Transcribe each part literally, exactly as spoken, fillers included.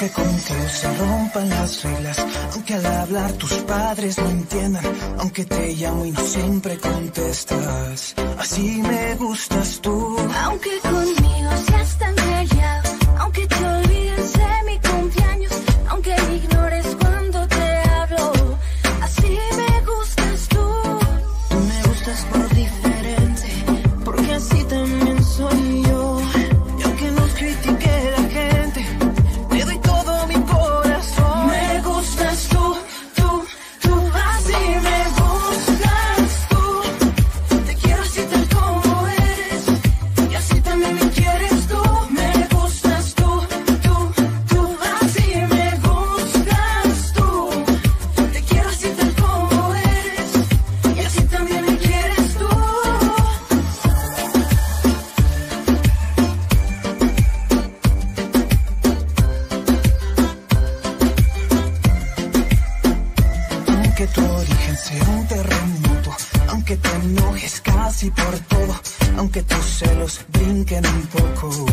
aunque con Dios se rompan las reglas, aunque al hablar tus padres no entiendan, aunque te llamo y no siempre contestas. Así me gustas tú. Aunque conmigo seas tan callado, aunque te olvides de mi cumpleaños, aunque me ignores cuando te hablo, así me gustas tú. Tú me gustas por diferente, porque así también soy yo. Y aunque nos critique la gente, te doy todo mi corazón. Me gustas tú, tú, tú. Así me gustas tú. Te quiero así tal como eres, y así también me quieres. Aunque tu origen sea un terremoto, aunque te enojes casi por todo, aunque tus celos brinquen un poco,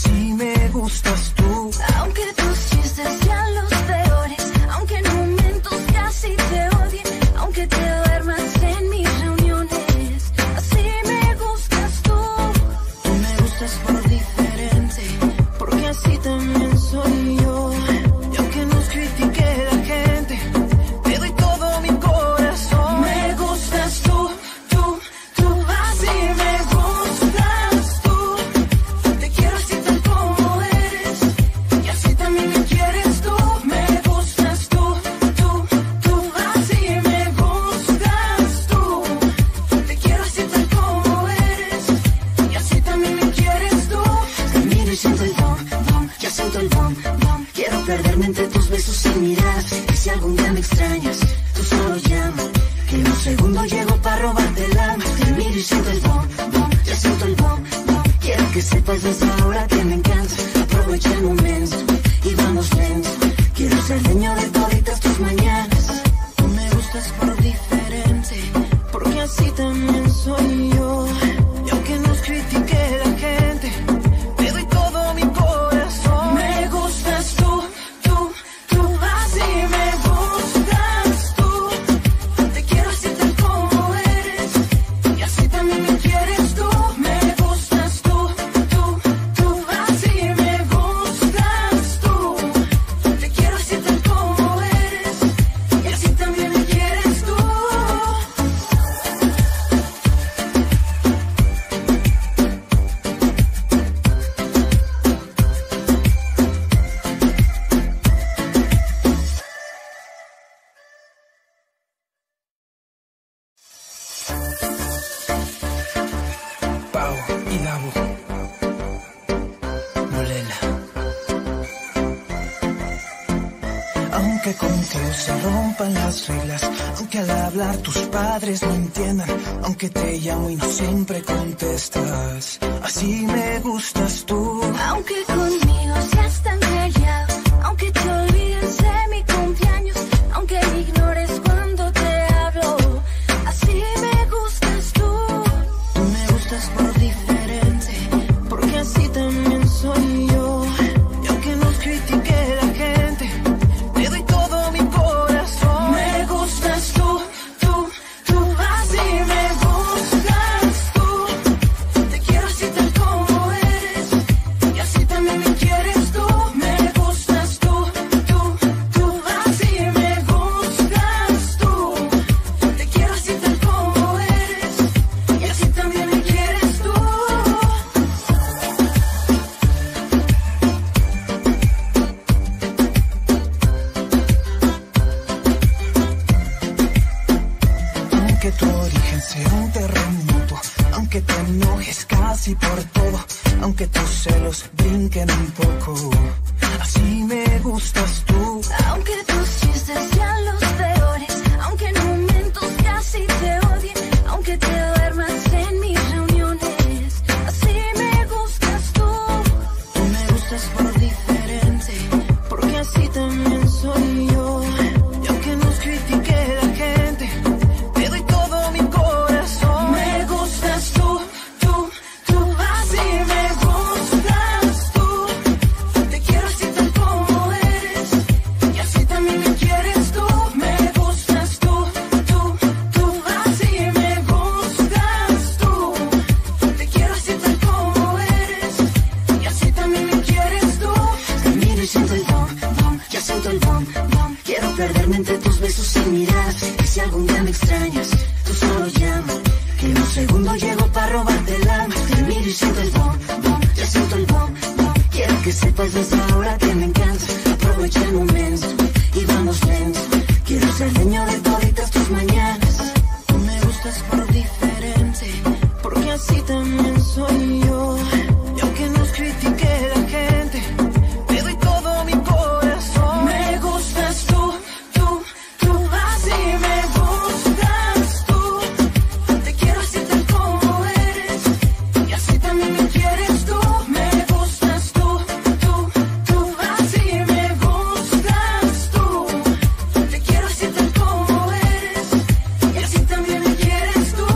así me gustas tú. Aunque tus chistes sean los peores, aunque en momentos casi te odien, aunque te duermas en mis reuniones, así me gustas tú. Tú me gustas por diferente, porque así también soy yo. Y aunque nos critique la gente, perderme entre tus besos y miradas. Y si algún día me extrañas, tú solo llama, que en un segundo llego para robarte el alma. Te miro y siento el bom, bom, ya siento el bom, bom. Quiero que sepas desde ahora que me encanta. Aprovecha el momento y vamos lento. Quiero ser dueño de toditas tus mañanas. Tú me gustas por diferente, porque así también soy yo. Y aunque nos critique la gente, te doy todo mi corazón. Me gustas tú. Aunque con Dios se rompan las reglas, aunque al hablar tus padres no entiendan, aunque te llamo y no siempre contestas, así me gustas tú. Aunque conmigo seas tan callado, aunque te olvides de mi cumpleaños, aunque me ignores cuando te hablo, así me gustas tú. Tú me gustas por diferente, porque así también soy yo. Y aunque nos critique la gente, te doy todo mi corazón. Me gustas tú, tú, tú. Así me gustas tú. Te quiero así tal como eres, y así también me quieres tú. Me gustas tú, tú, tú. Así me gustas tú. Te quiero así tal como eres, y así también me quieres tú. Aunque tu origen sea un terremoto, aunque te enojes casi por todo, aunque tus celos brinquen un poco, así me gustas tú. Aunque tus chistes sean los peores, aunque en momentos casi te odien, aunque te duermas en mis reuniones, así me gustas tú. Tú me gustas por diferente, porque así también soy yo. Y aunque nos critique la gente, te doy todo mi corazón. Me gustas tú, tú, tú. Así me gustas tú. Te quiero mirada, sé que si algún día me extrañas, tú solo llama, que en un segundo llego para robarte el alma. Te miro y siento el bom, bom, te siento el bom, bom. Quiero que sepas desde ahora que me encanta, aprovecha el momento y vamos lento. Quiero ser dueño de toditas tus mañanas. Me gustas por diferente, porque así también soy yo. Y aunque nos critique la gente, te doy todo mi corazón. Me gustas tú, tú, tú, así me gustas tú. Te quiero así tal como eres, y así también me quieres tú. Me gustas tú, tú, tú, así me gustas tú. Te quiero así tal como eres, y así también me quieres tú.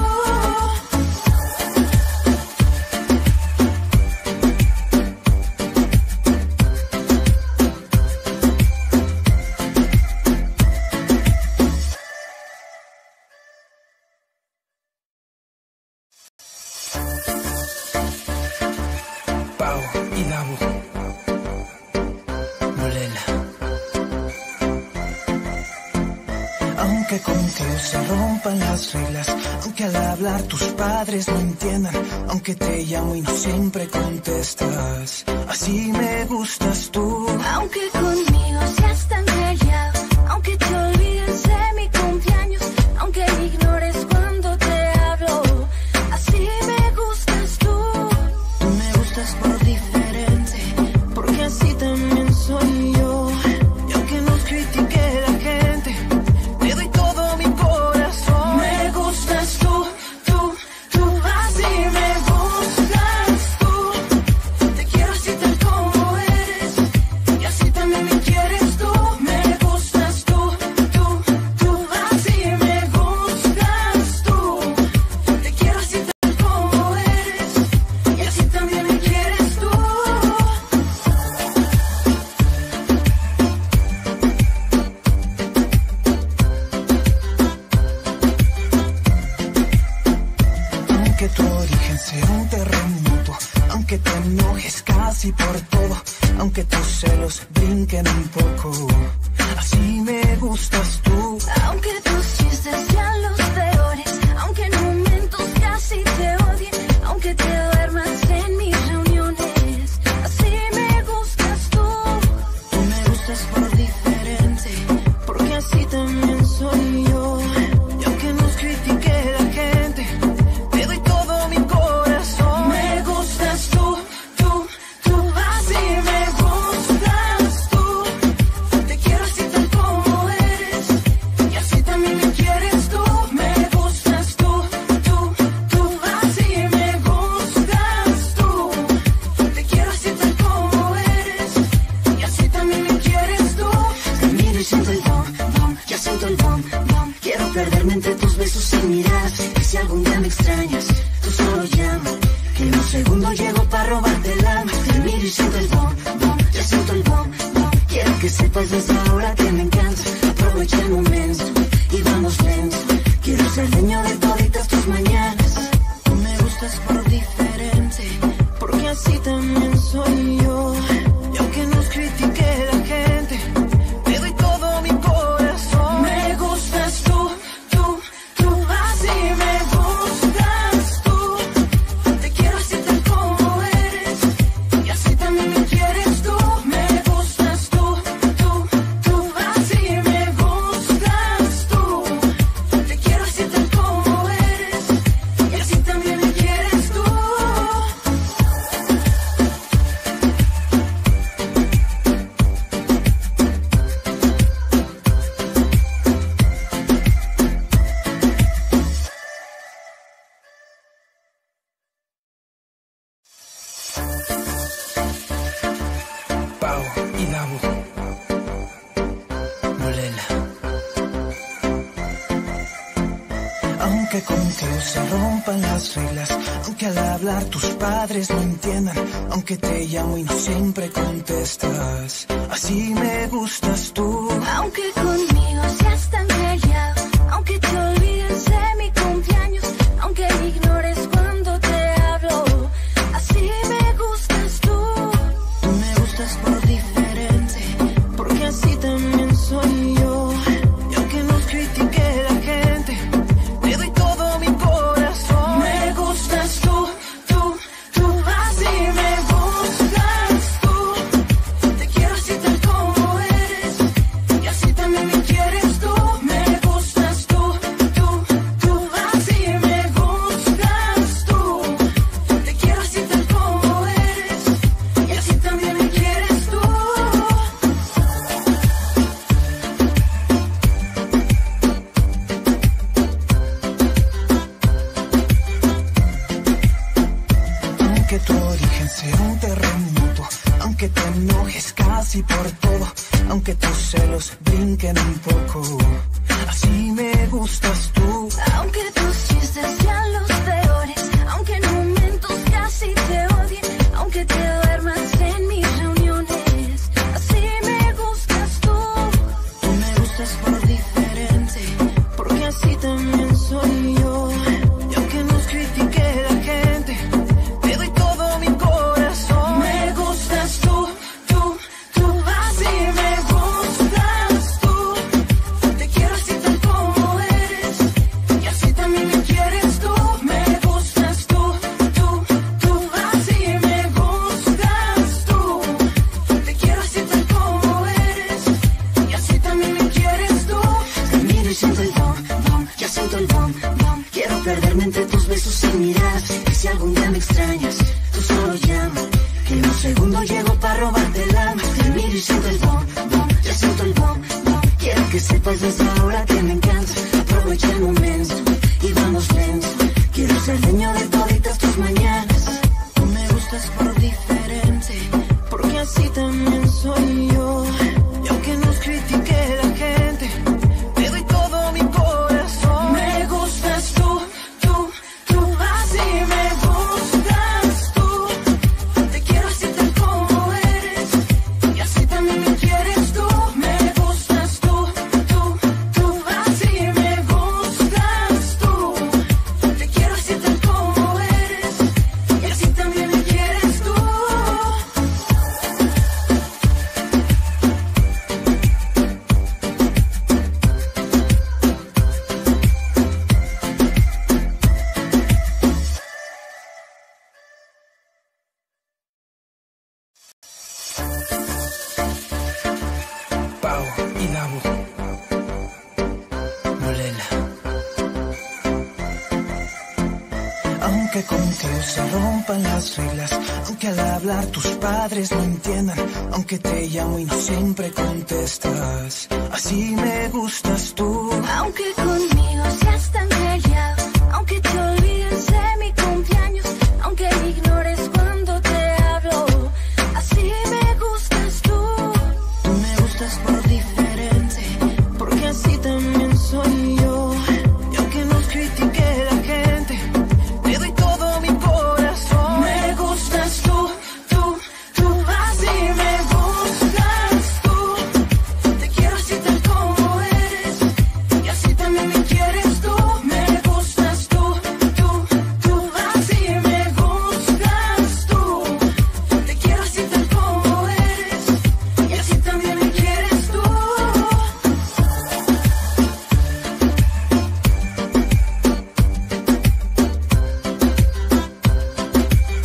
Pau y Davo Molela. Aunque contigo se rompan las reglas, aunque al hablar tus padres no entiendan, aunque te llamo y no siempre contestas, así me gustas tú. Aunque conmigo seas tan callado, aunque te olvides de mi cumpleaños, aunque me ignores cuando te hablo, así me gustas tú. Tú me gustas por diferente, porque así también soy yo. Y aunque nos critique la gente, te doy todo mi corazón. Me gustas tú, tú, tú, así me gustas tú. Te quiero así tal como eres, y así también me quieres tú. Me gustas tú, tú, tú, así me gustas tú. Te quiero así tal como eres, y así también me quieres tú. Aunque tu origen sea un terremoto, aunque te enojes casi por todo, aunque tus celos brinquen un poco, así me gustas tú. Aunque tus chistes sean los peores, aunque en momentos casi te odie, aunque te duermas en mis reuniones, así me gustas tú. Tú me gustas por diferente, porque así también soy yo. Y aunque nos critique la gente, te doy todo mi corazón. Me gustas tú, tú, tú, así me gustas tú. Te quiero así tal como eres, y así también me quieres tú. Me gustas tú, tú, tú, así me gustas tú. Te quiero así tal como eres, y así también me quieres tú. Te miro y siento el bom, bom, ya siento el bom, bom. Quiero perderme entre tus besos y miradas, sé que si algún día me extrañas, tú solo llama, que en un segundo llego para robarte el alma. Te miro y siento el bom, bom, ya siento el bom, bom. Quiero que sepas desde ahora que me encanta, aprovecha el momento y vamos lento. Quiero ser dueño de toditas tus mañanas. Tú me gustas por diferente, porque así también soy yo. Y aunque nos critique la gente, te doy todo mi corazón. Me gustas tú, tú, tú, así me gustas tú. Te quiero así tal como eres, y así también me quieres tú. Me gustas tú, tú, tú, así me gustas tú. Te quiero así tal como eres, y así también me quieres tú. Pau y Davo Molela. Aunque contigo se rompan las reglas, aunque al hablar tus padres no entiendan, aunque te llamo y no siempre contestas, así me gustas tú. Aunque conmigo seas tan callado, aunque te olvides de mi cumpleaños, aunque me ignores cuando te hablo, así me gustas tú. Tú me gustas por diferente, porque así también soy yo. Y aunque nos critique siento el bom, bom. Quiero perderme entre tus besos sin mirar. Que si algún día me extrañas, tú solo llama. Que en un segundo llego para robarte el alma. Te miro y siento el bom, bom. Ya siento el bom, bom. Quiero que sepas desde ahora que me encanta. Aprovecha el momento y vamos lento. Quiero ser dueño de toditas tus mañanas. Tú me gustas por diferente, porque así también soy yo. Y aunque nos critique la gente, te doy todo mi corazón. Me gustas tú, tú, tú. Así me gustas tú. Te quiero así tal como eres, y así también me quieres tú. Me gustas tú, tú, tú. Así me gustas tú. Te quiero así tal como eres, y así también me quieres tú. Aunque con que se rompan las reglas, aunque al hablar tus padres no entiendan, aunque te llamo y no siempre contestas, así me gustas tú. Aunque conmigo seas tan callado, aunque te olvides de mi cumpleaños, aunque me ignores cuando te hablo, así me gustas tú. Tú me gustas por diferente, porque así también soy yo. Y aunque nos critique la gente, te doy todo mi corazón. Me gustas tú, tú, tú. Así me gustas tú. Te quiero así tal como eres, y así también me quieres tú. Me gustas tú, tú, tú. Así me gustas tú. Te quiero así tal como eres, y así también me quieres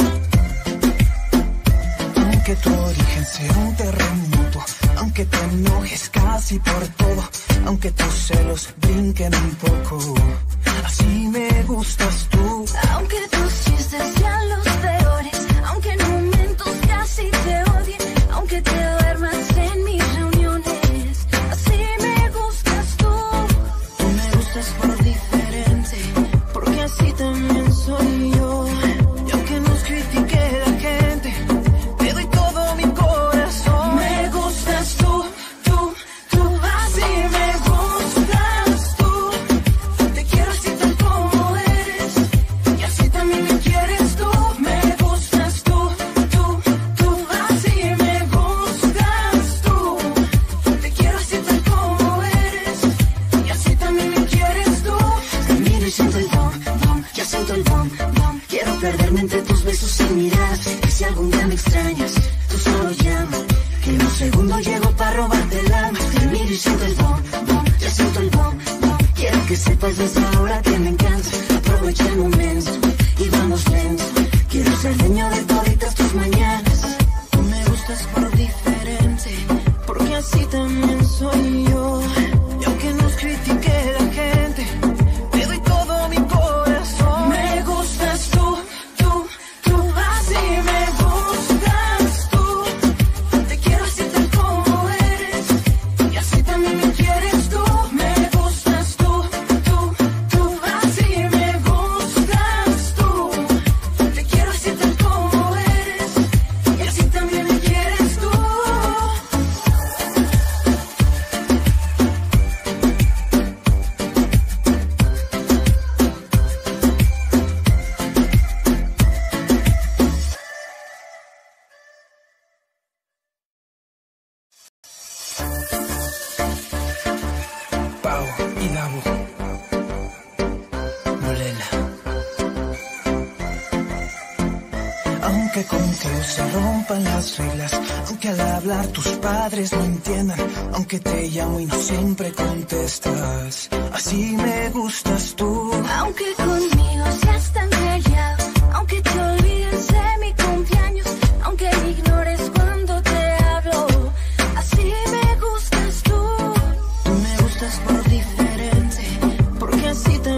tú. Aunque tu origen sea un terremoto, aunque te enojes casi por todo, aunque tus celos brinquen un poco, así me gustas tú. Aunque tus chistes sean los peores, aunque en momentos casi te odie, aunque te duermas en mis reuniones, así me gustas tú. Tú me gustas por diferente, porque así también soy yo. Y aunque nos critique la gente, te doy todo mi corazón. Me gustas tú, tú, tú. Así me gustas tú. Te quiero así tal como eres, y así también me quieres tú. Me gustas tú, tú, tú. Así me gustas tú. Te quiero así tal como eres, y así también me quieres tú. Te miro y siento el bom, bom. Ya siento el bom, bom. Quiero perderme entre tus besos sin mirar. Que si algún día me extrañas, tú solo llama. Que en un segundo llego para robarte el alma. Te miro y siento el bom, bom. Ya siento el bom, bom. Quiero que sepas desde ahora que me encanta. Aprovecha el momento y vamos lento. Quiero ser dueño de toditas tus mañanas. Tú me gustas por diferente, porque así también soy yo. Y aunque nos critique la gente, te doy todo mi corazón. Me gustas tú, tú, tú. Así me gustas tú. Te quiero así tal como eres, y así también me quieres tú. Me gustas tú, tú, tú. Así me gustas tú. Te quiero así tal como eres, y así también me quieres tú. Pau y Davo, Molela. Aunque con que se rompan las reglas, aunque al hablar tus padres no entiendan, aunque te llamo y no siempre contestas, así me gustas tú. Aunque conmigo seas tan callado, aunque te olvides de mi cumpleaños, aunque me ignores cuando te hablo, así me gustas tú. Tú me gustas por diferente, porque así también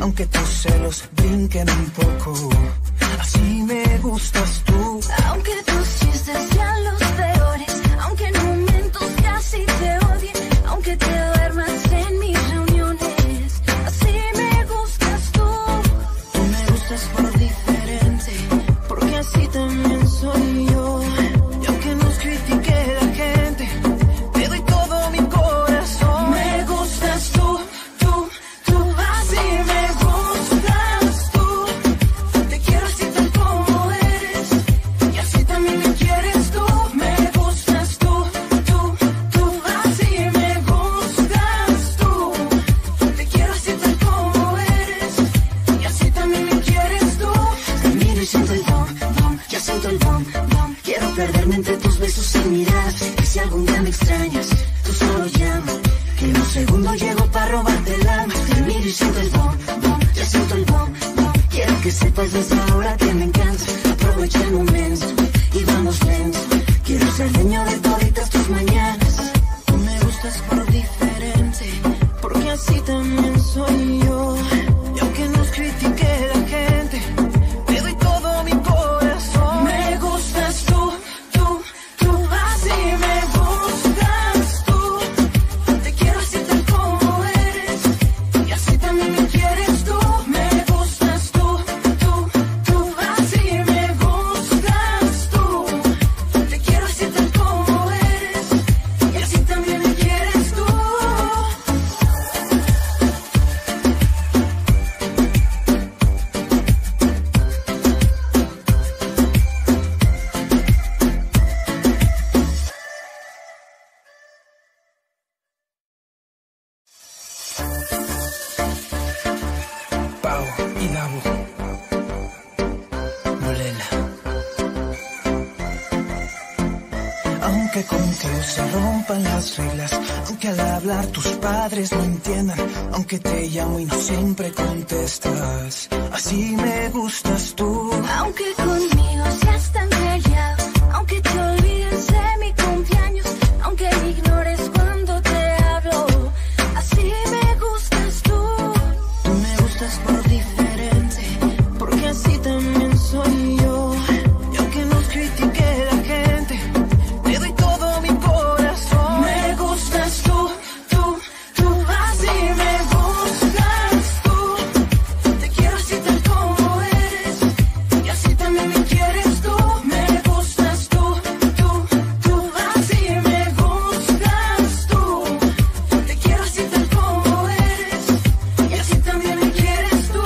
aunque tus celos brinquen un poco. Así me gustas tú, aunque tus chistes sean los peores, aunque en momentos casi te odie, aunque te duermas en mis reuniones. Así me gustas tú. Tú me gustas por diferente, porque así también soy yo. Y aunque nos critique la gente, te doy todo mi corazón. Me gustas tú, tú, tú. Así me gustas tú. Te quiero así tal como eres, y así también me quieres tú. Me gustas tú, tú, tú. Así me gustas tú. Te quiero así tal como eres, y así también me quieres tú. Te miro y siento el bom, bom, ya siento el bom, bom. Quiero perderme entre tus besos y miradas. Que si algún día me extrañas, tú solo llama, que en un segundo llego para robarte el alma. Te miro y siento el bom, bom, ya siento el bom, bom. Quiero que sepas desde ahora que me encanta. Aprovecha el momento y vamos lento. Quiero ser dueño de toditas tus mañanas. Tú me gustas por diferente, porque así también soy yo. Y aunque nos critique la gente, te doy todo mi corazón. Me gustas tú, tú, tú. Así me gustas tú. Te quiero así tal como eres, y así también me quieres tú. Me gustas tú, tú, tú. Así me gustas tú. Te quiero así tal como eres, y así también me quieres tú. Pau y Davo Molela. Aunque contigo se rompan las reglas, aunque al hablar tus padres no entiendan, aunque te llamo y no siempre contestas, así me gustas tú. Aunque conmigo seas tan callado, aunque te olvides de mi cumpleaños, aunque me ignores cuando te hablo, así me gustas tú. Tú me gustas por diferente, porque así también soy yo. Y aunque nos critique la gente, te doy todo mi corazón. Me gustas tú, tú, tú. Así me gustas tú. Te quiero así tal como eres, y así también me quieres tú. Me gustas tú, tú, tú. Así me gustas tú. Te quiero así tal como eres, y así también me quieres tú.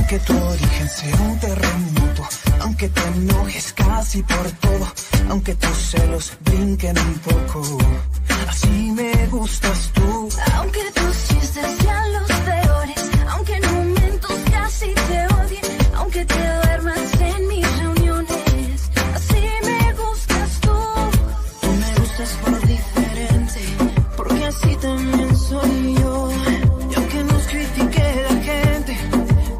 Aunque tu origen sea un terremoto, aunque te enojes casi por todo, aunque tus celos brinquen un poco, así me gustas tú. Aunque tus chistes sean los peores, aunque en momentos casi te odie, aunque te duermas en mis reuniones, así me gustas tú. Tú me gustas por diferente, porque así también soy yo. Y aunque nos critique la gente,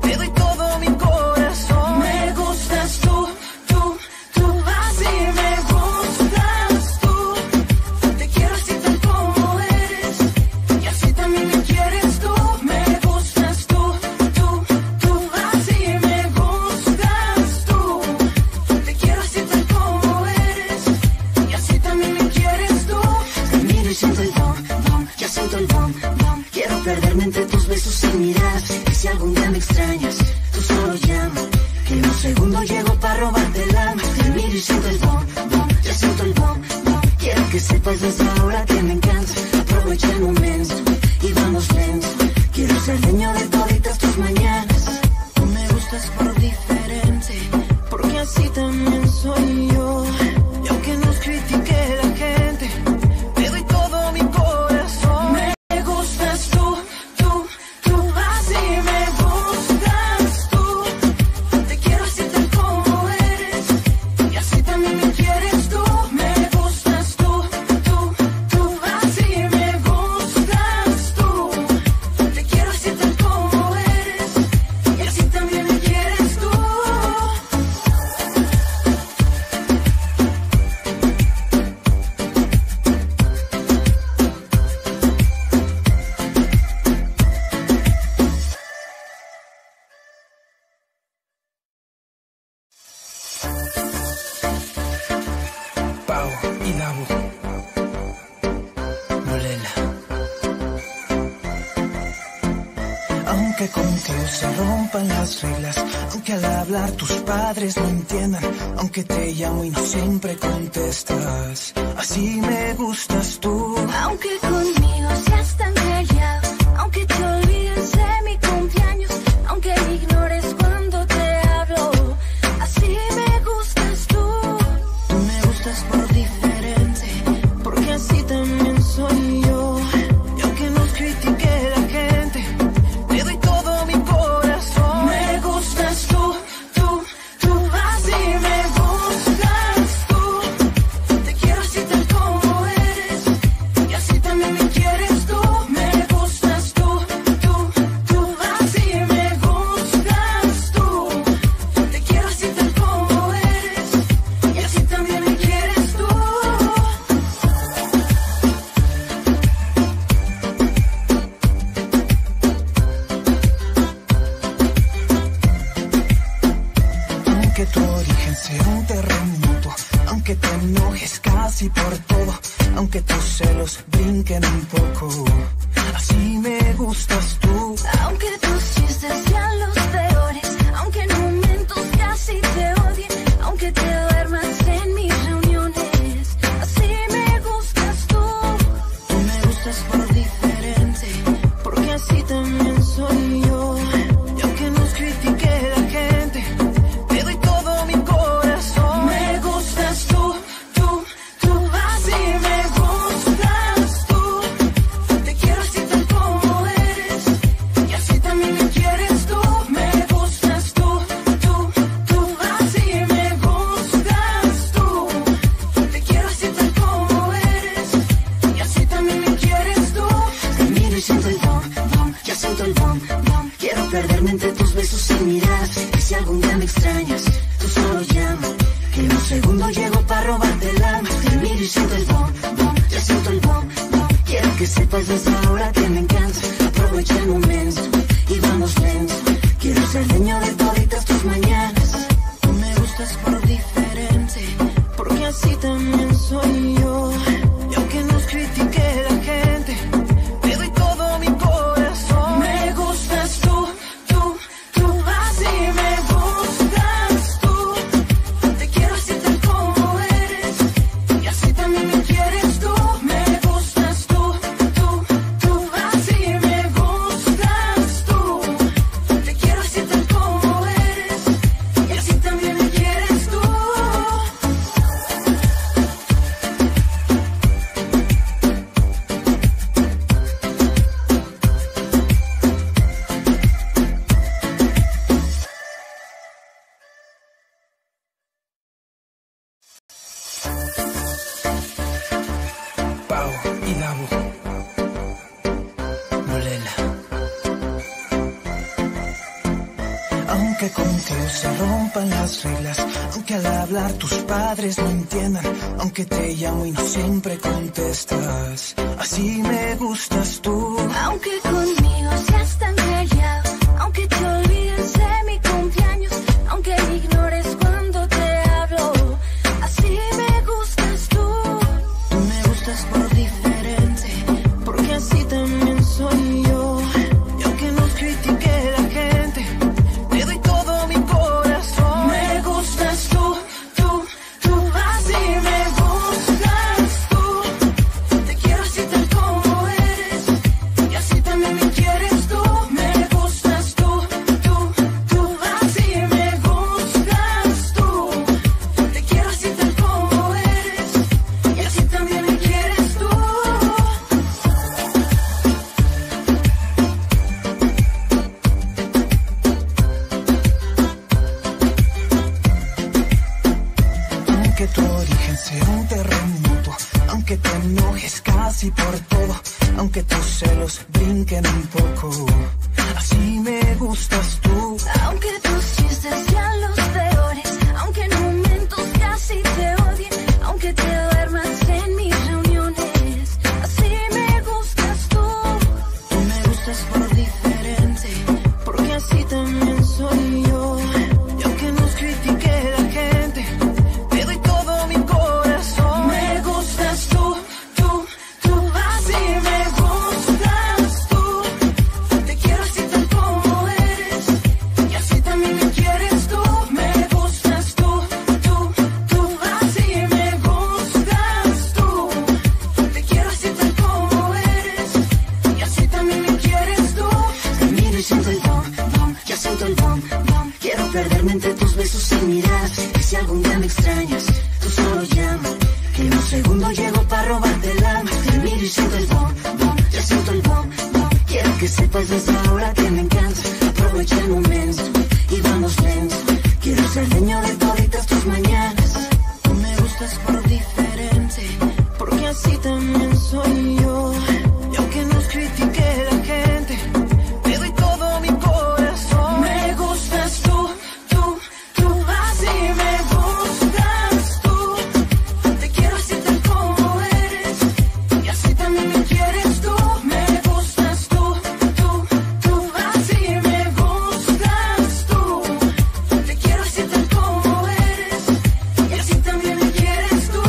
te doy todo mi corazón. Me gustas tú, tú, tú. Así me gustas tú. Te quiero así tal como eres, y así también me quieres tú. Me gustas tú, tú, tú. Así me gustas tú. Te quiero así tal como eres, y así también me quieres tú. Te miro y siento el bom, bom, ya siento el bom, bom. Quiero perderme entre tus besos y miradas. Que si algún día me extrañas, tú solo llama, que en un segundo llego para robarte el alma. Te miro y siento el bom, bom, ya siento el bom, bom. Quiero que sepas desde ahora que me encanta. Aprovecha el momento y vamos lento. Quiero ser dueño de toditas tus mañanas. Tú me gustas por diferente, porque así también soy yo. Y aunque nos critique la gente, te doy todo mi corazón. Me gustas tú, tú, tú. Así me gustas tú. Te quiero así tal como eres, y así también me quieres tú. Me gustas tú, tú, tú. Así me gustas tú. Te quiero así tal como eres, y así también me quieres tú. siempre con que se rompan las reglas, aunque al hablar tus padres no entiendan, aunque te llamo y no siempre contestas. Así me gustas tú, aunque conmigo seas tan callado, aunque te olvides de mi cumpleaños, aunque me ignores cuando te hablo. Así me gustas tú. Tú me gustas por diferente, porque así también soy yo. Y aunque nos critique la gente, te doy todo mi corazón. Me gustas tú, tú, tú. Así me gustas tú. Te quiero así tal como eres, y así también me quieres tú. Me gustas tú, tú, tú. Así me gustas tú. Te quiero así tal como eres, y así también me quieres tú. Aunque tu origen sea un terremoto, aunque te enojes casi por todo, aunque tus celos brinquen un poco, así me gustas tú. Aunque tus chistes sean los peores, aunque en momentos casi te odie, aunque te duermas en mis reuniones, así me gustas tú. Tú me gustas por diferente, porque así también soy yo. Y aunque nos critique la gente, te doy todo mi corazón. Me gustas tú, tú, tú. Así me gustas tú. Te quiero así tal como eres, y así también me quieres tú. Me gustas tú, tú, tú. Así me gustas tú. Te quiero así tal como eres, y así también me quieres tú. Te miro y siento el bom, bom. Ya siento el bom, bom. Quiero perderme entre tus besos y miradas. Y si algún día me extrañas, tú solo llama, que en un segundo llego para robarte el alma. Te miro y siento el bom, bom. Ya siento el bom, bom. Quiero que sepas desde ahora que me encanta. Aprovecha el momento y vamos lento. Quiero ser dueño de toditas tus mañanas. Tú me gustas por diferente, porque así también soy yo. Y aunque nos critique la gente, te doy todo mi corazón. Me gustas tú, tú, tú. Así me gustas tú. Te quiero así tal como eres, y así también me quieres tú. Me gustas tú, tú, tú. Así me gustas tú. Te quiero así tal como eres, y así también me quieres tú. Pau y Davo Molela. Aunque contigo se rompan las reglas, aunque al hablar tus padres no entiendan, aunque te llamo y no siempre contestas, así me gustas tú. Aunque conmigo seas tan callado, aunque te olvides de mi cumpleaños, aunque me ignores cuando te hablo, así me gustas tú. Tú me gustas por diferente, porque así también soy yo. Y aunque nos critique la gente, te doy todo mi corazón. Me gustas tú, tú, tú. Así me gustas tú. Te quiero así tal como eres, y así también me quieres tú. Me gustas tú, tú, tú. Así me gustas tú. Te quiero así tal como eres, y así también me quieres tú. Aunque tu origen sea un terremoto, aunque te enojes casi por todo, aunque tus celos brinquen un poco, así me gustas tú. Aunque tus chistes sean los peores, aunque en momentos casi te odie, aunque te duermas en mis reuniones, así me gustas tú. Tú me gustas por diferente, porque así también soy yo. Y aunque nos critique la gente, te doy todo mi corazón. Me gustas tú, tú, tú. Así me gustas tú. Te quiero así tal como algún día me extrañas, tú solo llama, que en un segundo llego para robarte el alma. Te miro y siento el bom, bom, te siento el bom, bom. Quiero que sepas desde ahora que me encanta. Aprovecha el momento y vamos lento. Quiero ser dueño de toditas tus mañanas. Tú me gustas por diferente, porque así también soy yo. Y aunque nos critique la gente, te doy todo mi corazón. Me gustas tú, tú, tú, así me gustas tú. Te quiero así tal como eres, y así también me quieres tú. Me gustas tú, tú, tú, así me gustas tú. Te quiero así tal como eres, y así también me quieres tú.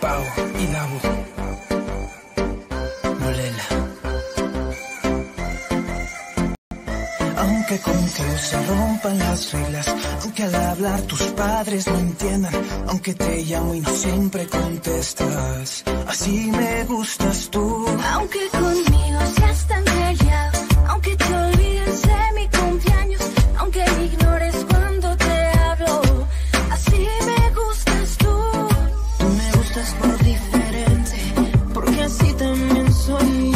Pau y Nabu Nolela. Aunque contigo se rompan las reglas, aunque al hablar tus padres no entiendan, aunque te llamo y no siempre contestas, así me gustas tú. Aunque conmigo seas tan callado, aunque te olvides de mi cumpleaños, aunque me ignores cuando te hablo, así me gustas tú. Tú me gustas por diferente,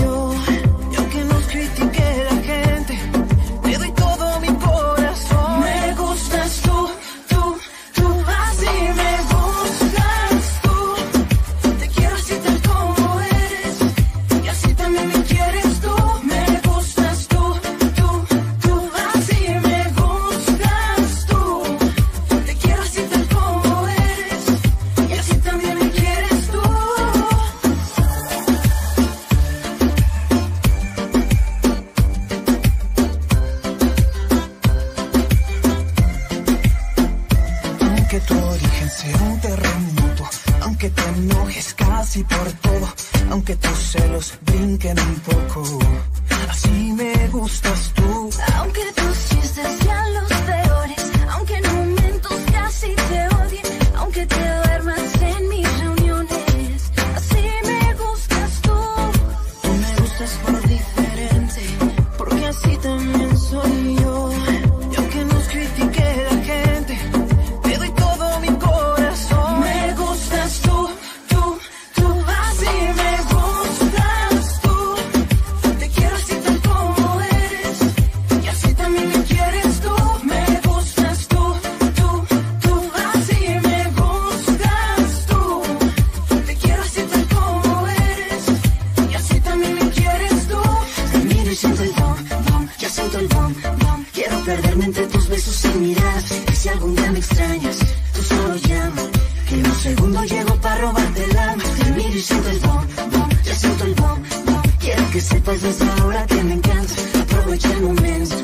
porque así también soy yo. Y aunque nos critique la gente, te doy todo mi corazón. Me gustas tú, tú, tú, así me gustas tú. Te quiero así tal como eres, y así también me quieres tú. Me gustas tú, tú, tú, así me gustas tú. Te quiero así tal como eres, y así también me quieres tú. Aunque tu origen sea un terremoto, aunque te enojes casi por todo, aunque tus celos brinquen un poco, así me gustas tú. Aunque tus chistes sean los peores, aunque en momentos casi te odie, aunque te duermas en mis reuniones, así me gustas tú. Tú me gustas por diferente, porque así también soy yo. Y aunque nos critique la gente, te doy todo mi corazón. Me gustas tú, tú, tú, así me gustas tú. Te quiero así tal como eres, y así también me quieres tú. Me gustas tú, tú, tú, así me gustas tú. Te quiero así tal como eres, y así también me quieres tú. Te miro y siento el bom, bom, ya siento el bom, bom. Quiero perderme entre tus besos y miradas. Y si algún día me extrañas, tú solo llama, que en un segundo llego para robarte el alma. Te miro y siento el bom, bom, ya siento el bom, bom. Quiero que sepas desde ahora que me encanta. Aprovecha el momento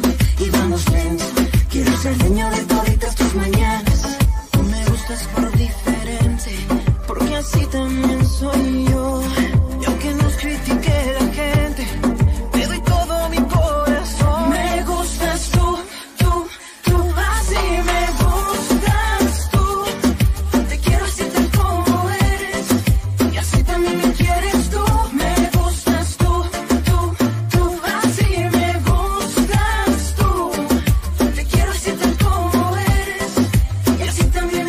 y vamos lento. Quiero ser dueño de toditas tus mañanas. Tú me gustas por diferente, porque así también soy yo. Y aunque nos critique la gente, te doy todo mi corazón. Me gustas tú, tú, tú, así me gustas tú. Te quiero así tal como eres, y así también me quieres tú. Me gustas tú, tú, tú, así me gustas tú. Te quiero así tal como eres, y así también me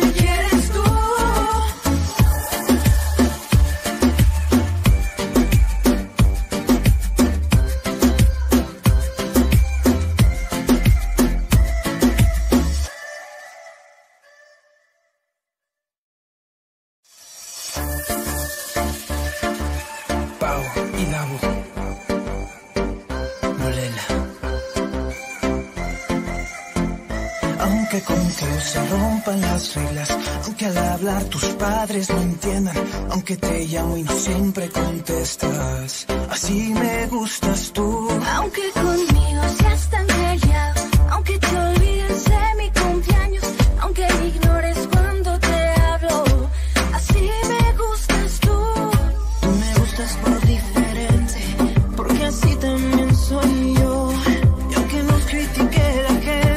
quieres tú. Pau y Nabu Nolela. Aunque contigo se rompan las reglas, aunque al hablar tus padres no entiendan, aunque te llamo y no siempre contestas, así me gustas tú. Aunque conmigo seas tan callado, aunque te olvides de mi cumpleaños, aunque me ignores cuando te hablo, así me gustas tú. Tú me gustas por diferente, porque así también soy yo. Y aunque nos critique la gente,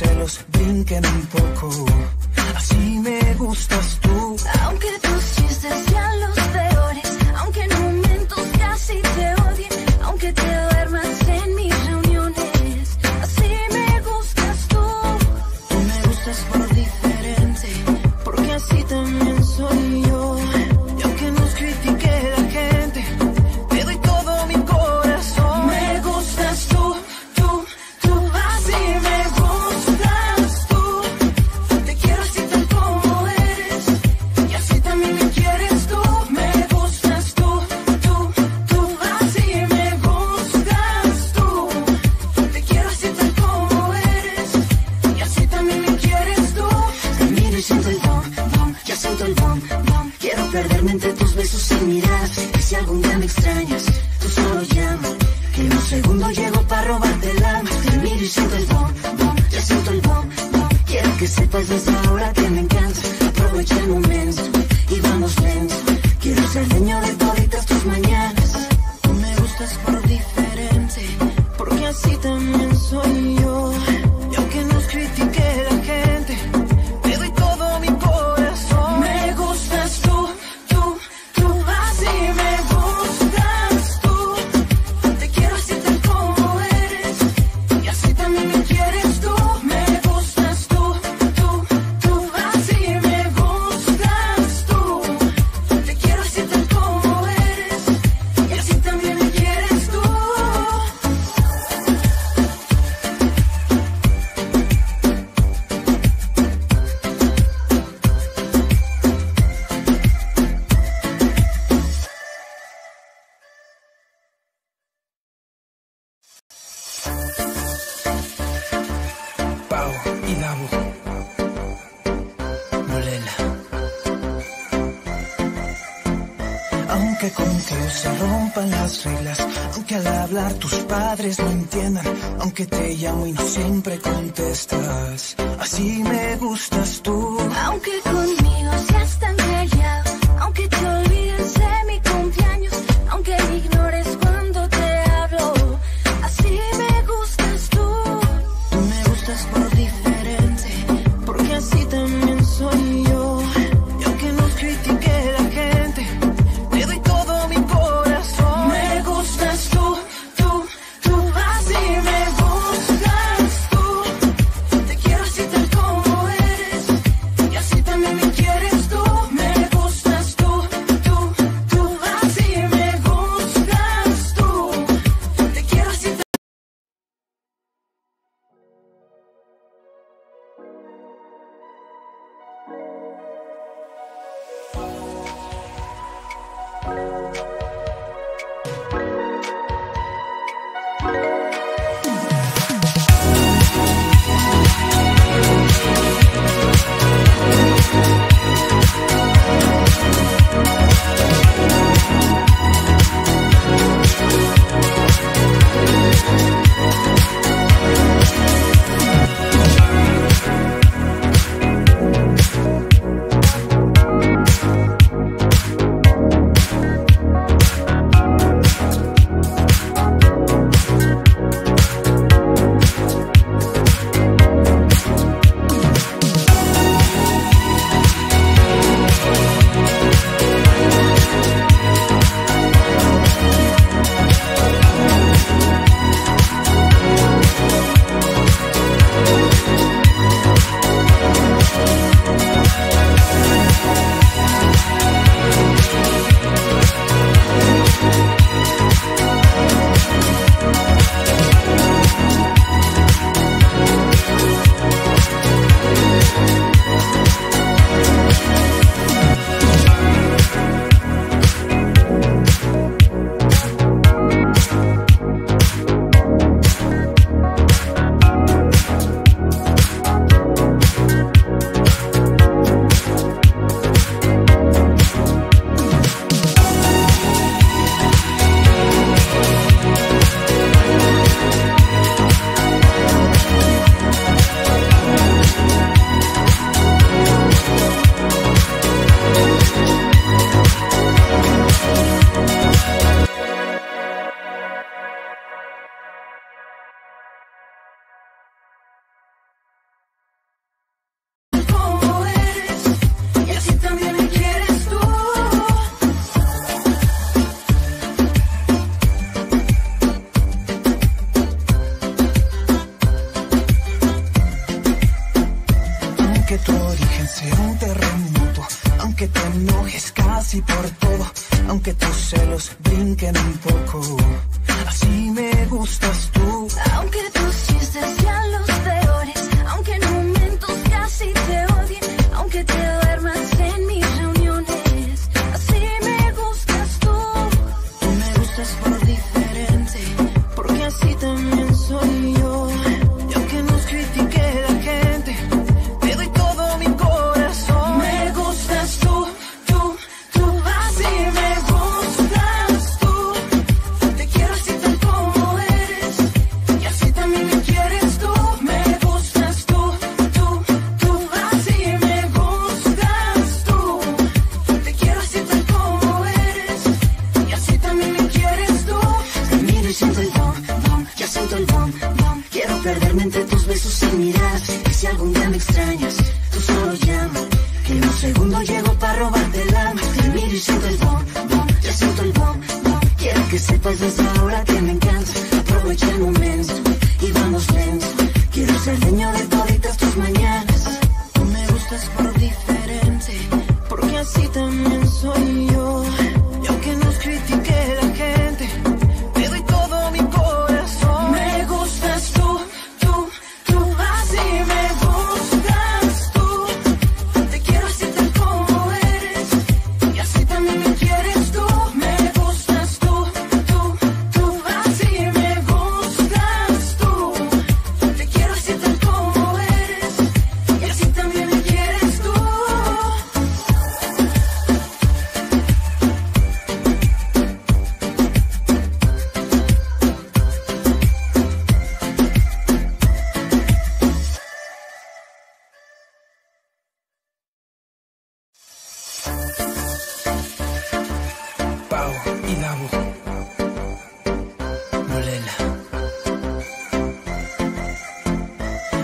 celos brinquen un poco. Así me gustas tú. Aunque tus chistes sean los peores, aunque en momentos casi te odie, aunque te duermas en mis reuniones, así me gustas tú. Tú me gustas por diferente, porque así también soy yo. Y aunque nos critique la gente, te doy todo mi corazón. Me gustas tú. Perderme entre tus besos y miradas. Y si algún día me extrañas, tú solo llama, que en un segundo llego para robarte el alma. Te miro y siento el bom, bom, ya siento el bom, bom. Quiero que sepas desde ahora que me encanta. Aprovecha el momento y vamos lento. Quiero ser dueño de toditas tus mañanas. Tú me gustas por diferente, porque así también soy yo. Y aunque nos critique la gente, te doy todo mi corazón. Me gustas tú. Aunque contigo se rompan las reglas, aunque al hablar tus padres no entiendan, aunque te llamo y no siempre contestas, así me gustas tú. Aunque conmigo seas tan callado, aunque te olvides de mi cumpleaños, aunque me ignores cuando te hablo, así me gustas tú. Tú me gustas por diferente, porque así también soy yo. Y aunque nos critique la gente, te doy todo mi corazón. Me gustas tú. que te enojes casi por todo, aunque tus celos brinquen un poco. Así me gustas tú. Aunque tus chistes sean los peores, aunque en momentos casi te odien, aunque te duermas en mis reuniones. Así me gustas tú. Tú me gustas por diferente, porque así también soy yo. Y aunque nos critique la gente, te doy todo mi corazón. Me gustas tú, tú, tú. Así me gustas tú. Te quiero así tal como eres, y así también me quieres tú. Me gustas tú, tú, tú. Así me gustas tú. Te quiero así tal como eres, y así también me quieres tú. Te miro y siento el don, don. Ya siento el don, don. Quiero perderme entre tus besos y miradas. Y si algún día me extrañas, tú solo llama, que en un segundo llego para robarte el alma. Te miro y siento el bom, bom, ya siento el bom, bom. Quiero que sepas desde ahora que me encanta. Aprovecha el momento y vamos lento. Quiero ser dueño de toditas tus mañanas. Tú me gustas por diferente, porque así también soy yo. Y aunque nos critique la gente, te doy todo mi corazón. Me gustas tú, tú, tú. Así me gustas tú. Te quiero así tal como eres, y así también me quieres tú. Me gustas tú, tú, tú. Así me gustas tú. Te quiero así tal como eres, y así también me quieres tú. Pau y Davo Molela.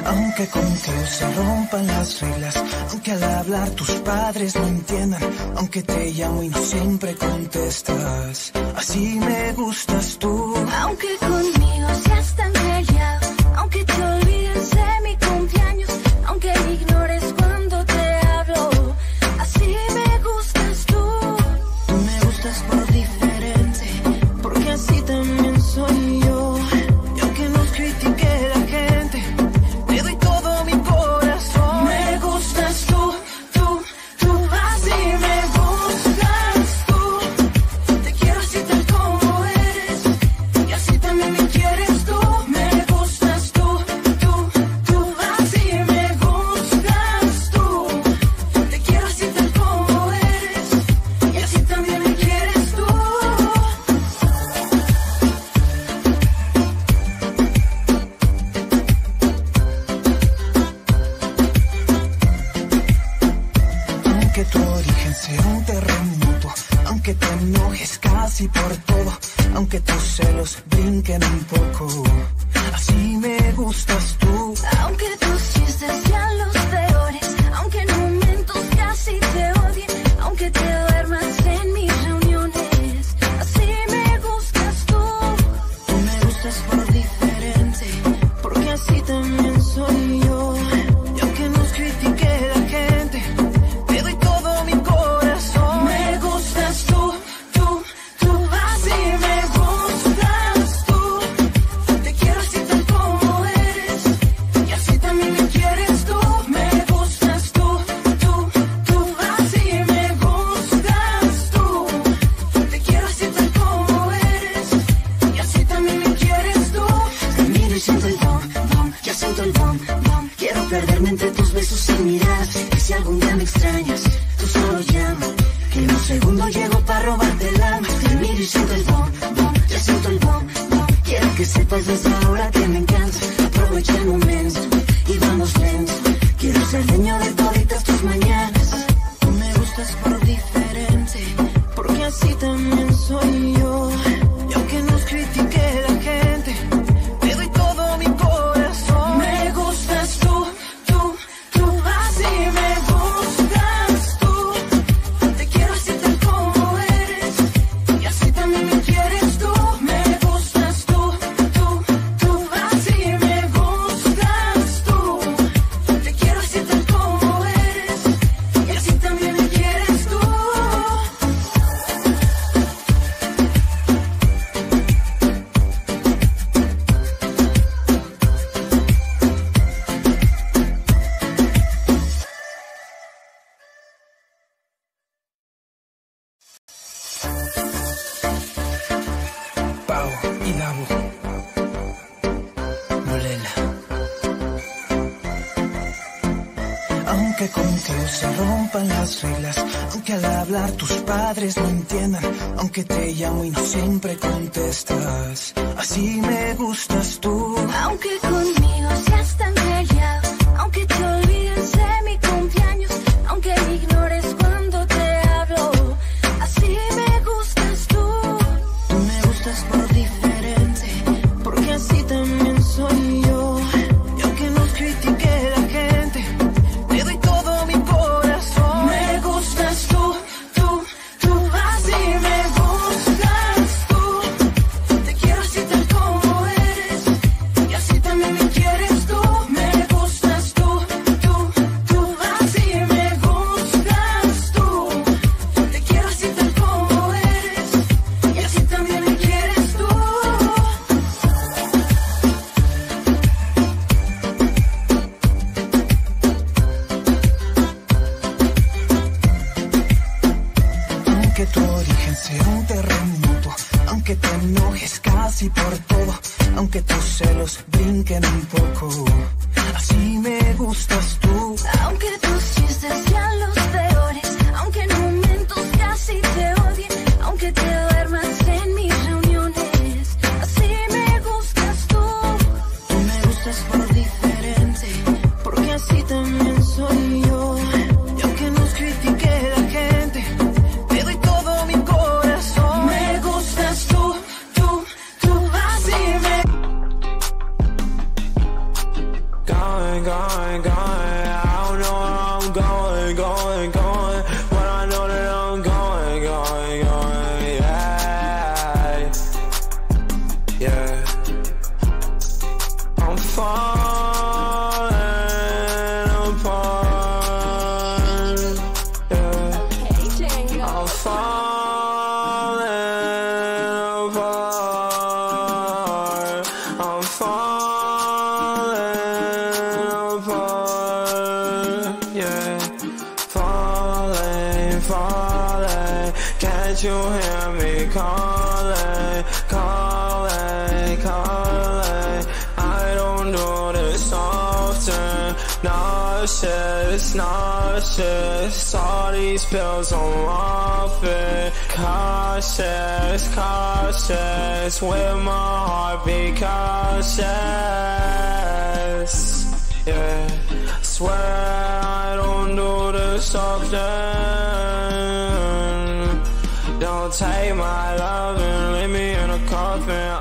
Aunque contigo se rompan las reglas, aunque al hablar tus padres no entiendan, aunque te llamo y no siempre contestas, así me gustas tú. Aunque conmigo seas tan callado, aunque te olvides de mi cumpleaños, aunque me ignores cuando te hablo, así me gustas tú. Tú me gustas por diferente, porque así también soy yo. Y aunque nos critique la gente, te doy todo mi corazón. Me gustas tú, tú, tú. Así me gustas tú. Te quiero así tal como eres, y así también me quieres tú. Me gustas tú, tú, tú. Así me gustas tú. Te quiero así tal como eres, y así también me quieres tú. Aunque tu origen sea un terremoto, aunque te enojes casi por todo, aunque tus celos brinquen un poco, así me gustas tú. Aunque tus chistes sean los peores, aunque en momentos casi te odien, aunque te duermas en mis reuniones, así me gustas tú. Tú me gustas por diferente, porque así también soy yo. Y aunque nos critique la gente, te doy todo mi corazón. Me gustas tú, tú, tú. Así me gustas tú. Te quiero así tal como eres, y así también me quieres tú. Me gustas tú, tú, tú. Así me gustas tú. Te quiero así tal como eres, y así también me quieres tú. Te miro y siento el don, don. Ya siento el don, don. Quiero perderme entre tus besos y miradas. Y si algún día me extrañas, tú solo llama, que en un segundo llego para robarte el alma. Te miro y siento el don, don. Ya siento el don, don. Quiero que sepas desde ahora que me encanta. Aprovecha el momento y vamos lento. Quiero ser dueño de toditas tus mañanas. Tú me gustas por diferente, porque así también soy yo. Y aunque nos critique la gente, te doy todo mi corazón. Me gustas tú, tú, tú. Así me gustas tú. Te quiero así tal como eres, y así también me quieres tú. Me gustas tú, tú, tú. Así me gustas tú. Te quiero así tal como eres. que contigo se rompan las reglas, aunque al hablar tus padres no entiendan, aunque te llamo y no siempre contestas. Así me gustas tú. Aunque conmigo seas tan callado, aunque te olvides de mi cumpleaños, aunque me ignores cuando te hablo, así me gustas tú. Tú me gustas por diferente, porque así también soy yo. Y aunque nos critique la gente, te doy todo mi corazón. Me gustas tú, tú, tú. Así me gustas tú. Te quiero así tal como eres, y así también me quieres tú. Me gustas tú, tú, tú. Así me gustas tú. Te quiero así tal como eres, y así también me quieres tú. Aunque tu origen sea un terremoto, aunque te enojes casi por todo, aunque tus celos brinquen un poco, así me gustas tú. Aunque tus chistes sean los peores, aunque en momentos casi te odie, aunque te duermas en mis reuniones, así me gustas tú. Tú me gustas por diferente, porque así también soy yo. Y aunque nos critique la gente, te doy todo mi corazón. Me gustas tú, tú, tú. Así me Going, going, going. I don't know where I'm going, going, going. But I know that I'm going, going, going. Yeah, yeah. I'm falling apart. Yeah, I'm falling apart. I'm falling apart. Yeah, falling, falling. Can't you hear me calling, calling, calling? I don't do this often. Nauseous, nauseous. All these pills I'm off it. Cautious, cautious. With my heart be cautious. Yeah, I swear I don't do this often. Don't take my love and leave me in a coffin.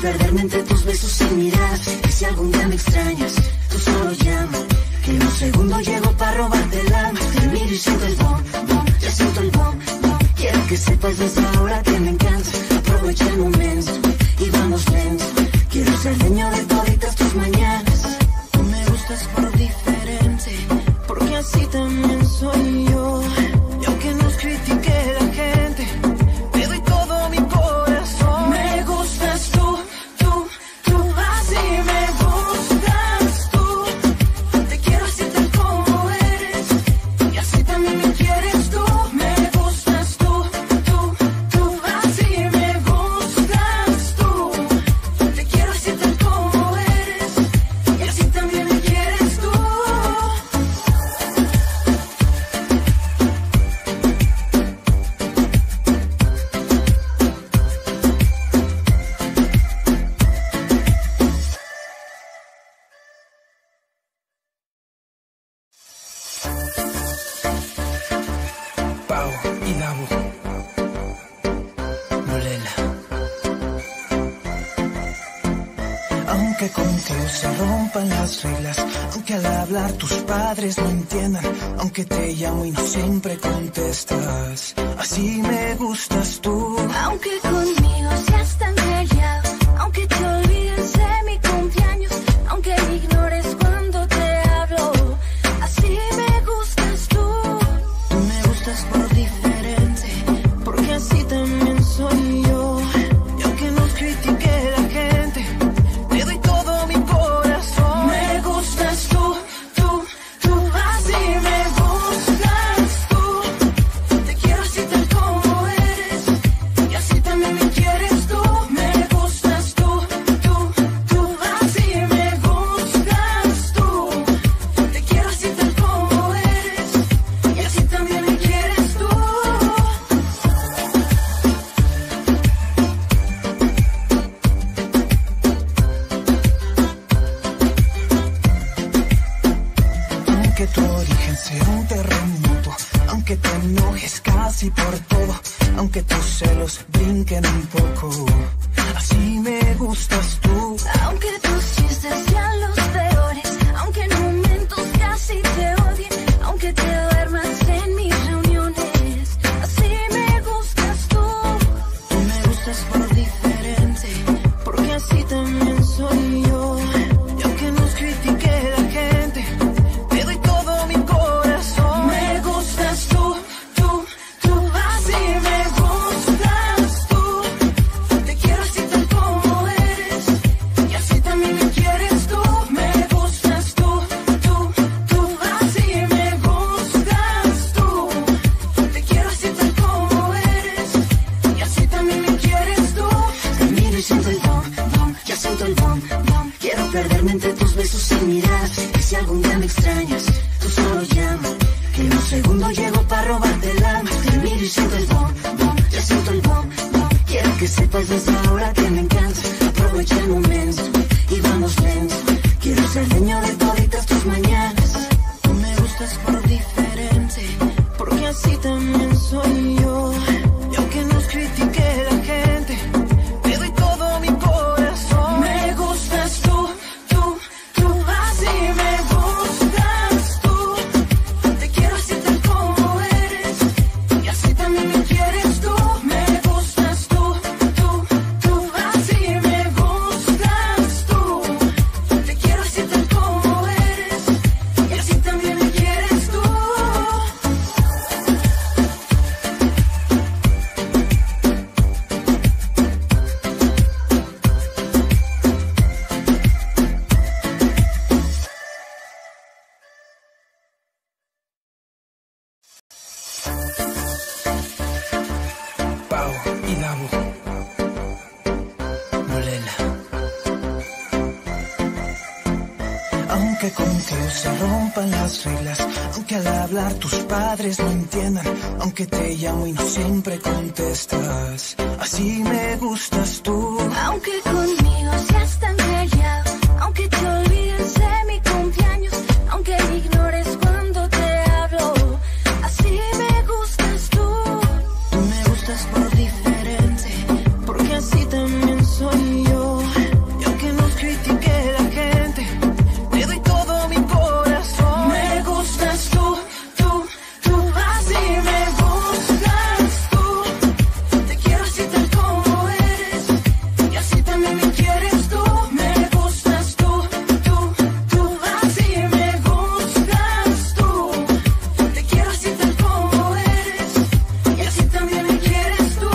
Perderme entre tus besos y miradas, que si algún día me extrañas, tú solo llama, que en un segundo llego para robarte el alma. Te miro y siento el bom, bom, ya siento el bom, bom. Quiero que sepas desde ahora que me encanta. Aprovecha el momento y vamos lento. Quiero ser dueño de toditas tus mañanas. Tú me gustas por diferente, porque así también soy yo. Y aunque nos critique la gente, te doy todo mi corazón. Me gustas tú. Aunque contigo se rompan las reglas, aunque al hablar tus padres no entiendan, aunque te llamo y no siempre contestas, así me gustas tú. Aunque conmigo seas tan callado, aunque te olvides de mi cumpleaños, aunque me ignores cuando te hablo, así me gustas tú. Tú me gustas por diferente, porque así también soy yo. Y aunque nos critique la gente, así por todo, aunque tus celos brinquen un poco. Así me gustas tú, aunque tus chistes sean los peores, aunque en momentos casi te odie, aunque te duermas en mis reuniones. Así me gustas tú. Tú me gustas por diferente, porque así también soy yo. Y aunque nos critique la gente, te doy todo mi corazón. Me gustas tú. Perderme entre tus besos y miradas, que si algún día me extrañas, tú solo llama, que en un segundo llego para robarte el alma. Te miro y siento el bom, bom, ya siento el bom, bom. Quiero que sepas desde ahora que me encanta, aprovecha el momento y vamos lento. Quiero ser dueño de toditas tus mañanas. Tú me gustas por diferente, porque así también soy yo. Y aunque nos critique la gente, te doy todo mi corazón. Me gustas tú. Aunque contigo se rompan las reglas, aunque al hablar tus padres no entiendan, aunque te llamo y no siempre contestas, así me gustas tú. Aunque conmigo seas tan callado, aunque te olvides de mi cumpleaños, aunque me ignores cuando te hablo, así me gustas tú. Tú me gustas por diferente, porque así también soy yo. Y aunque nos critique la gente, te doy todo mi corazón. Me gustas tú, tú, tú. Así me gustas tú. Te quiero así tal como eres, y así también me quieres tú. Me gustas tú, tú, tú. Así me gustas tú. Te quiero así tal como eres, y así también me quieres tú.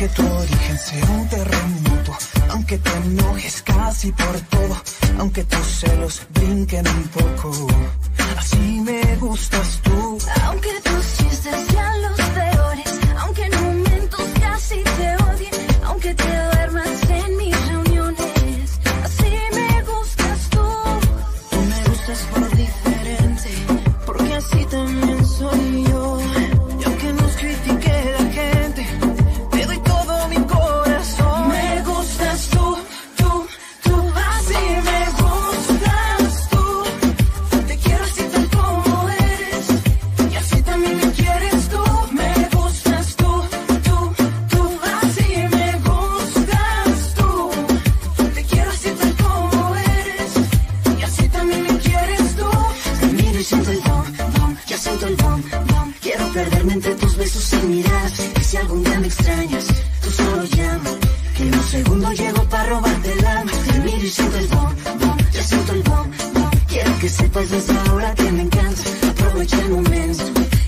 Que tu origen sea un terremoto, aunque te enojes casi por todo, aunque tus celos brinquen un poco, así me gustas tú. Aunque tus chistes sean los peores, aunque en momentos casi te odie, aunque te duermas en mis reuniones, así me gustas tú. Tú me gustas por diferente, porque así también soy yo. Y aunque nos critique la gente, te doy todo mi corazón. Me gustas tú, tú, tú. Así me gustas tú. Te quiero así tal como eres, y así también me quieres tú. Me gustas tú, tú, tú. Así me gustas tú. Te quiero así tal como eres, y así también me quieres tú. Te miro y siento el bom, bom, ya siento el bom, bom. Quiero perderme entre tus besos y miradas, que si algún día me extrañas, tú solo llama, que en un segundo llego para robarte el alma. Te miro y siento el bom, bom, ya siento el bom, bom. Quiero que sepas desde ahora que me encanta, aprovecha el momento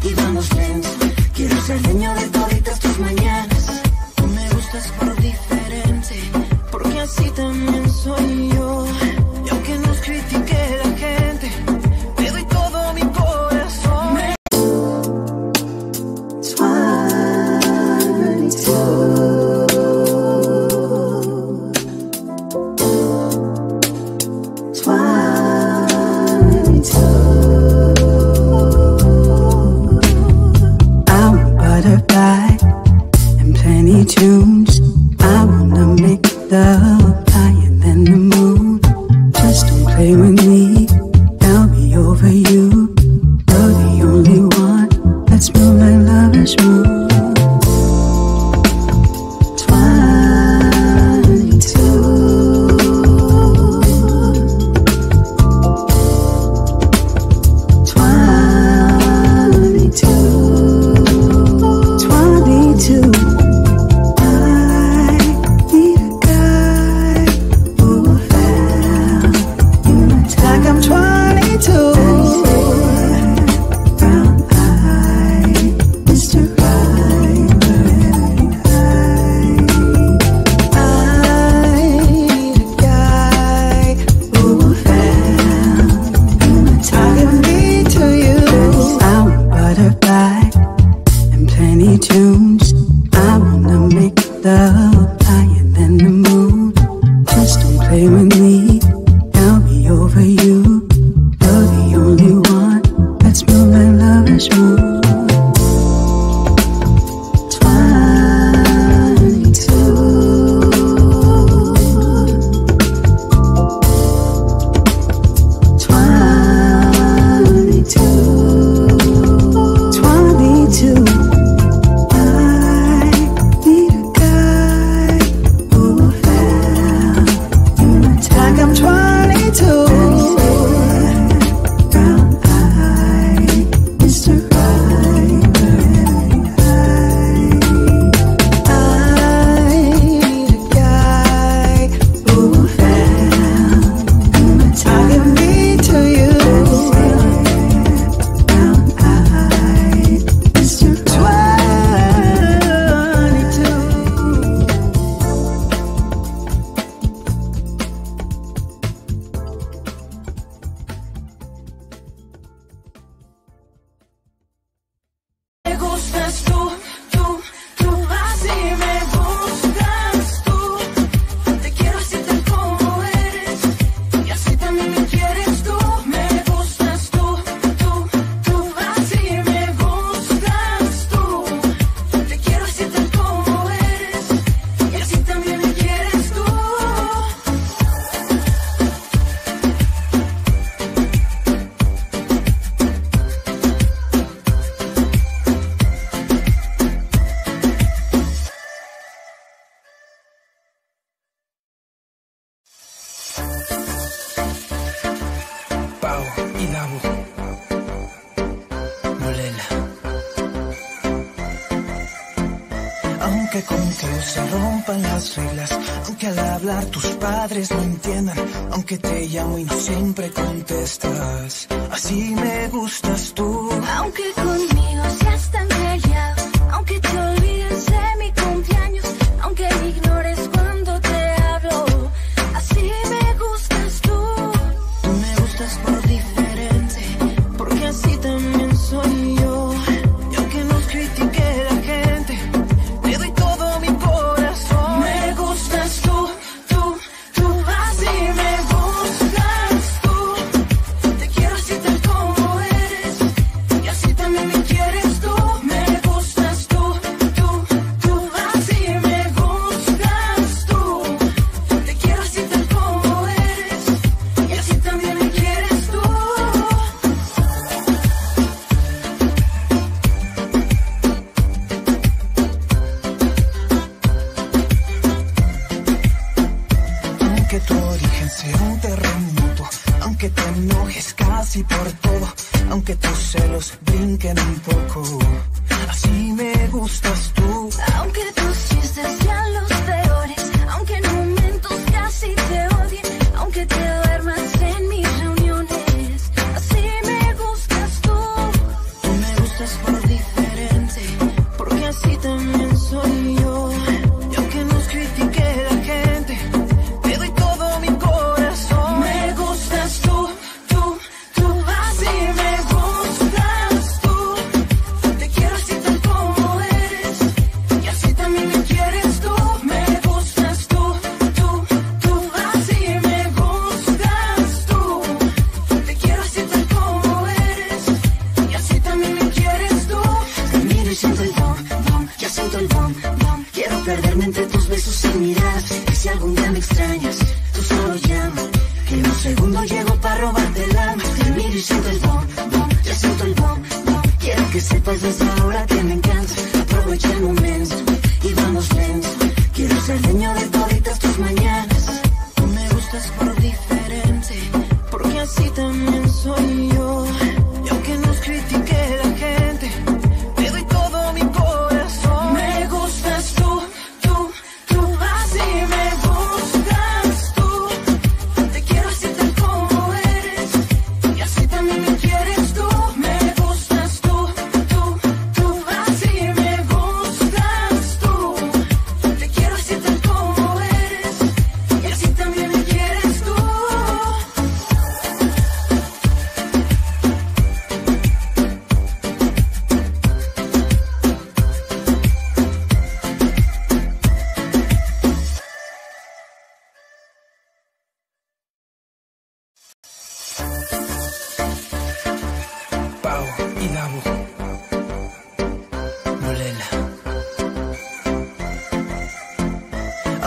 y vamos lento. Quiero ser dueño de toditas tus mañanas. Tú me gustas por diferente, porque así también soy yo. Y aunque nos critique la gente, te doy todo mi corazón. Me Twenty-two. mesmo. Tunes. I wanna make love higher than the moon. Just don't play with me, I'll be over you. You're the only one that's move my love is move. Aunque con que se rompan las reglas, aunque al hablar tus padres no entiendan, aunque te llamo y no siempre contestas, así me gustas tú. Aunque conmigo seas tan callado, aunque te olvides de mi cumpleaños, aunque me ignores cuando te hablo, así me gustas tú. Tú me gustas por diferente, porque así también soy yo. Siento el bom, bom, ya siento el bom, bom. Quiero que sepas desde ahora que me encanta. el momento y vamos lento. Quiero ser dueño de toditas tus mañanas. Tú me gustas por diferente, porque así también soy yo. Y aunque nos critique la gente, te doy todo mi corazón. Me gustas tú, tú, tú. Así me gustas tú. Te quiero así tal como eres, y así también me quieres.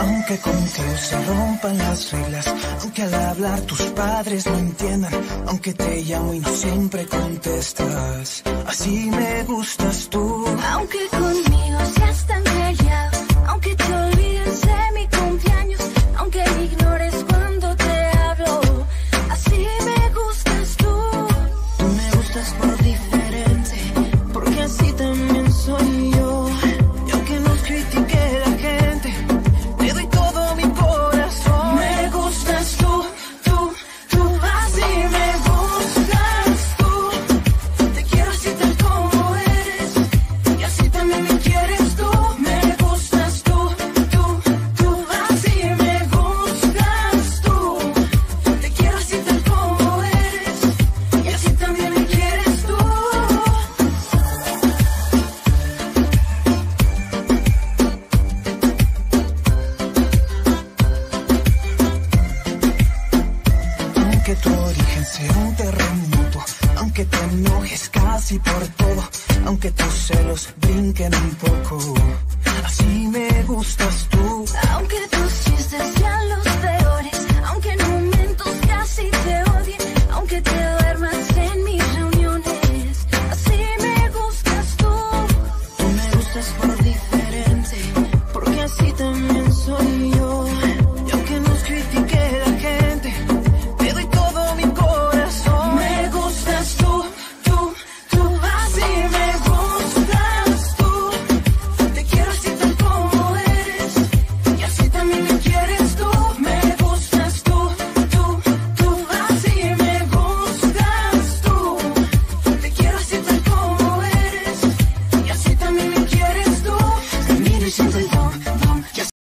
Aunque contigo se rompan las reglas, aunque al hablar tus padres no entiendan, aunque te llamo y no siempre contestas, así me gustas tú. Aunque conmigo seas tan callado, aunque te olvides de mi cumpleaños, aunque me ignores cuando te hablo, así me gustas tú. Tú me gustas por diferente, porque así también soy yo. Y aunque nos critique la gente, así me gustas tú. Aunque tus chistes sean los